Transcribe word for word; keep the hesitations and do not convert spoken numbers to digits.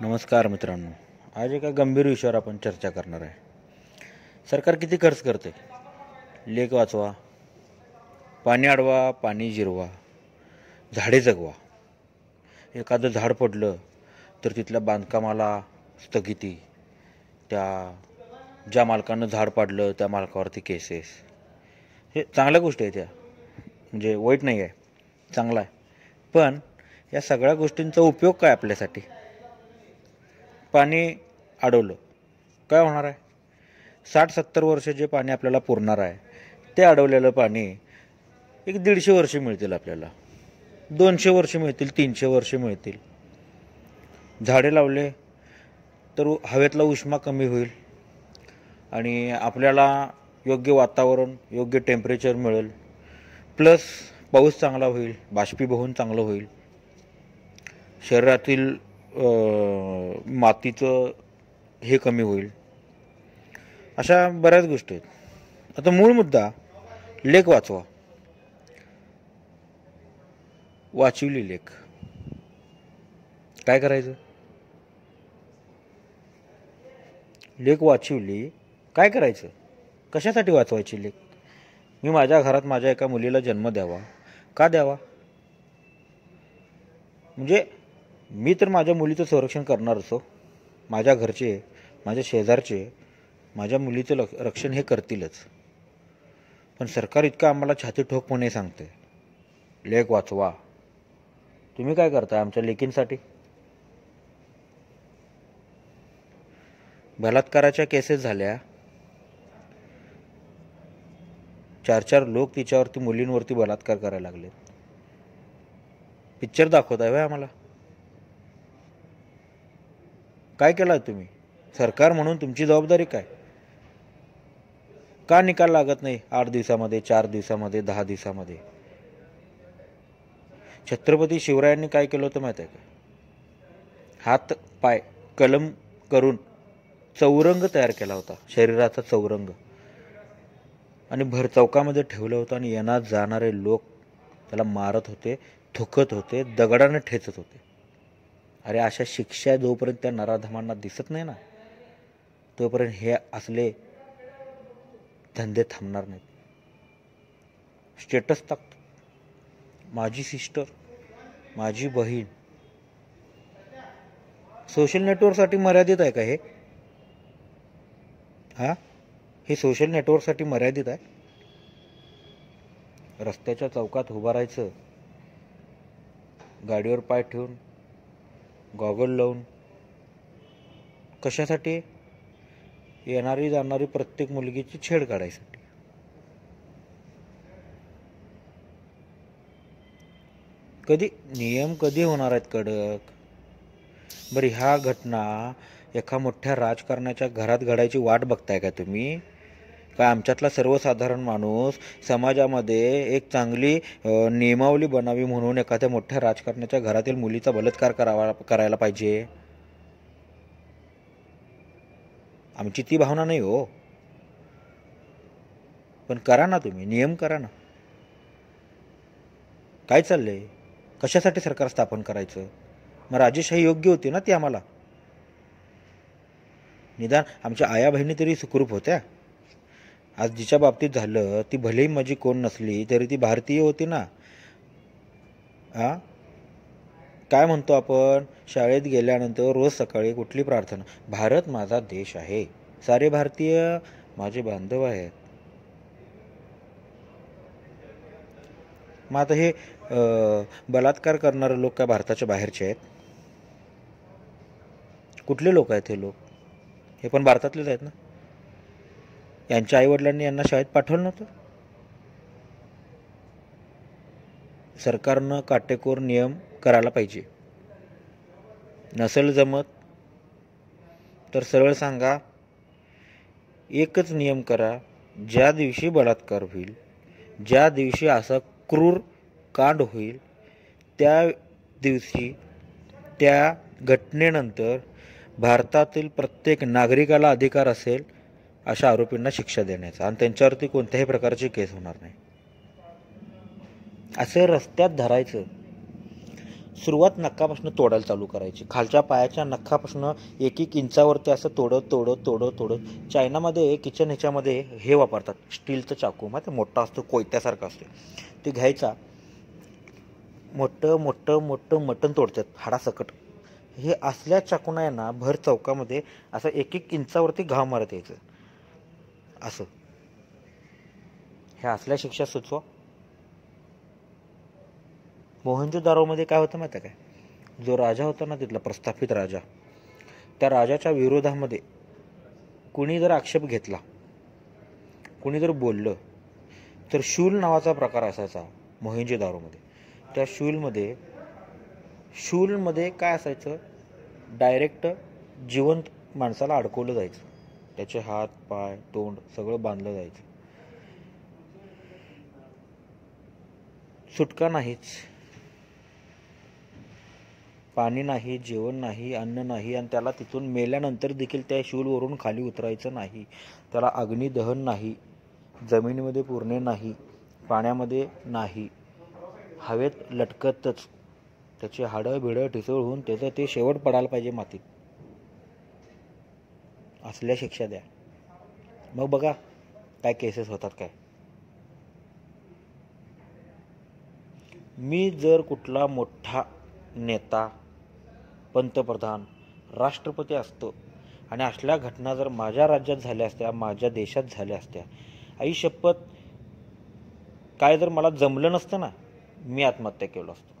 नमस्कार मित्रांनो, आज एका गंभीर विषयावर आपण चर्चा करणार आहे। सरकार किती खर्च करते? लेक वाचवा, पाणी अडवा, पाणी जिरवा, झाडे जगवा। एखादं झाड पडलं तर तिथल्या बांधकामाला स्थगिती, त्या ज्या मालकानं झाड पाडलं त्या मालकावरती केसेस। हे चांगल्या गोष्टी आहेत, त्या म्हणजे वाईट नाही आहे, चांगला आहे। पण या सगळ्या गोष्टींचा उपयोग काय आपल्यासाठी? पाणी अडवलं काय होणार आहे? साठ सत्तर वर्ष जे पाणी आपल्याला पुरणार आहे ते अडवलेलं पाणी एक दीडशे वर्ष मिळतील, आपल्याला दोनशे वर्ष मिळतील, तीनशे वर्ष मिळतील। झाडे लावले तर हवेतला उष्मा कमी होईल आणि आपल्याला योग्य वातावरण, योग्य टेम्परेचर मिळेल, प्लस पाऊस चांगला होईल, बाष्पीभवन चांगलं होईल, शरीरातील मातीचं हे कमी होईल। अशा बऱ्याच गोष्टी आहेत। आता मूळ मुद्दा, लेख वाचवा, वाचवली लेख काय करायचं? लेख वाचवली काय करायचं? कशासाठी वाचवायची लेख? मी माझ्या घरात माझ्या एका मुलीला जन्म द्यावा का द्यावा? म्हणजे मी तर माझ्या मुलीचं संरक्षण करणार असो, माझ्या घरचे, माझ्या शेजारचे माझ्या मुलीचं रक्षण हे करतीलच। पण सरकार इतकं आम्हाला छाती ठोकपणे सांगते, लेख वाचवा, तुम्ही काय करताय आमच्या लेकींसाठी? बलात्काराच्या केसेस झाल्या, चार चार लोक तिच्यावरती, मुलींवरती बलात्कार करायला लागलेत। पिक्चर दाखवताय व्हय आम्हाला? काय केलाय तुम्ही? सरकार म्हणून तुमची जबाबदारी काय? का निकाल लागत नाही आठ दिवसामध्ये, चार दिवसामध्ये, दहा दिवसामध्ये? छत्रपती शिवरायांनी काय केलं होतं माहिती आहे का? हात पाय कलम करून चौरंग तयार केला होता, शरीराचा चौरंग, आणि भर चौकामध्ये ठेवलं होतं आणि येणार जाणारे लोक त्याला मारत होते, थुकत होते, दगडाने ठेचत होते। अरे अशा शिक्षा जोपर्यंत त्या नराधमांना दिसत नाही ना, तोपर्यंत हे असले धंदे थांबणार नाहीत। स्टेटस टाकतो, माझी सिस्टर, माझी बहीण। सोशल नेटवर्कसाठी मर्यादित आहे का हे? हां, हे सोशल नेटवर्कसाठी मर्यादित आहे? रस्त्याच्या चौकात उभं राहायचं, गाडीवर पाय ठेवून, गॉगल लावून, कशासाठी? येणारी जाणारी प्रत्येक मुलगीची छेड काढायसाठी। कधी नियम कधी होणार आहेत कडक? बरं, ह्या घटना एका मोठ्या राजकारण्याच्या घरात घडायची वाट बघताय का तुम्ही? का आमच्यातला सर्वसाधारण माणूस समाजामध्ये एक चांगली नियमावली बनावी म्हणून एखाद्या मोठ्या राजकारण्याच्या घरातील मुलीचा बलात्कार करावा करायला पाहिजे? आमची ती भावना नाही हो, पण करा ना तुम्ही, नियम करा ना। काय चाललंय? कशासाठी सरकार स्थापन करायचं? मग राजेशाही योग्य होती ना ती आम्हाला? निदान आमच्या आया बहिणी तरी सुखरूप होत्या। आज जिच्या बाबतीत झालं ती भलेही माझी कोण नसली तरी ती भारतीय होती ना। हां, काय म्हणतो आपण शाळेत गेल्यानंतर रोज सकाळी कुठली प्रार्थना? भारत माझा देश आहे, सारे भारतीय माझे बांधव आहेत। मग आता हे बलात्कार करणारे लोक काय भारताच्या बाहेरचे आहेत? कुठले लोक आहेत हे लोक? हे पण भारतातलेच आहेत ना। यांच्या आईवडिलांनी यांना शाळेत पाठवलं नव्हतं? सरकारनं काटेकोर नियम करायला पाहिजे। नसेल जमत तर सरळ सांगा, एकच नियम करा, ज्या दिवशी बलात्कार होईल, ज्या दिवशी असा क्रूर कांड होईल, त्या दिवशी, त्या घटनेनंतर भारतातील प्रत्येक नागरिकाला अधिकार असेल अशा आरोपींना शिक्षा देण्याचा, आणि त्यांच्यावरती कोणत्याही प्रकारची केस होणार नाही। असं रस्त्यात धरायचं, सुरुवात नखापासून तोडायला चालू करायची। खालच्या पायाच्या नखापासून एक एक इंचावरती असं तोडत तोडत तोडत तोडत चायनामध्ये किचन ह्याच्यामध्ये हे वापरतात स्टीलचं चाकू, मग ते मोठा असतो कोयत्यासारखा असतो, ते घ्यायचा मोठं मोठं मोठं मटण तोडतात हाडासकट। हे असल्या चाकून आहे ना भर चौकामध्ये असं एक एक इंचावरती घाव मारत यायचं, असं ह्या असल्या शिक्षा सुचवा। मोहनजोदारोमध्ये काय होतं माहिती आहे काय, जो राजा होता ना तिथला प्रस्थापित राजा, त्या राजाच्या विरोधामध्ये कुणी जर आक्षेप घेतला, कुणी जर बोललं तर शूल नावाचा प्रकार असायचा मोहनजोदारोमध्ये। त्या शूलमध्ये शूलमध्ये काय असायचं, डायरेक्ट जिवंत माणसाला अडकवलं जायचं, त्याचे हात पाय तोंड सगळं बांधलं जायचं, सुटका नाहीच, पाणी नाही, जेवण नाही, अन्न नाही, आणि त्याला तिथून मेल्यानंतर देखील त्या शूलवरून खाली उतरायचं नाही, त्याला अग्निदहन नाही, जमिनीमध्ये पुरणे नाही, पाण्यामध्ये नाही, हवेत लटकतच, त्याची हाडं भिडं ठिसूळ होऊन त्याचं ते शेवट पडायला पाहिजे मातीत। असल्या शिक्षा द्या, मग बघा काय केसेस होतात काय। मी जर कुठला मोठा नेता पंतप्रधान राष्ट्रपती असतो आणि असल्या घटना जर माझ्या राज्यात झाल्या असत्या, माझ्या देशात झाल्या असत्या, आई शपथ काय जर मला जमलं नसतं ना, मी आत्महत्या केलं असतं।